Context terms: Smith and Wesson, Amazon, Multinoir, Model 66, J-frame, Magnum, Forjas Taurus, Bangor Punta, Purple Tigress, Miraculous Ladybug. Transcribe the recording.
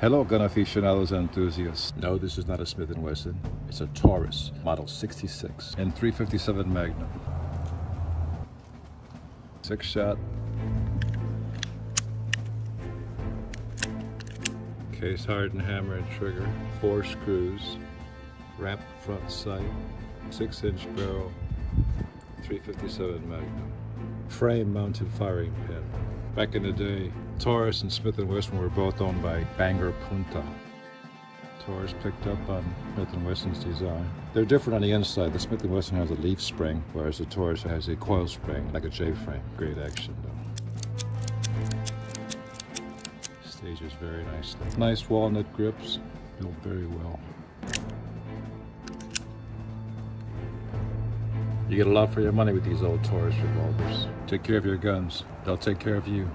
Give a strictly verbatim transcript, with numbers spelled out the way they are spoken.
Hello gun aficionados and enthusiasts. No, this is not a Smith and Wesson. It's a Taurus, model sixty-six and three fifty-seven Magnum. Six shot. Case hardened, hammer and trigger. Four screws. Ramp front sight. Six inch barrel. three fifty-seven Magnum. Frame mounted firing pin. Back in the day, Taurus and Smith and Wesson were both owned by Bangor Punta. Taurus picked up on Smith and Wesson's design. They're different on the inside. The Smith and Wesson has a leaf spring, whereas the Taurus has a coil spring, like a J-frame. Great action, though. Stages very nicely. Nice walnut grips, built very well. You get a lot for your money with these old Taurus revolvers. Take care of your guns. They'll take care of you.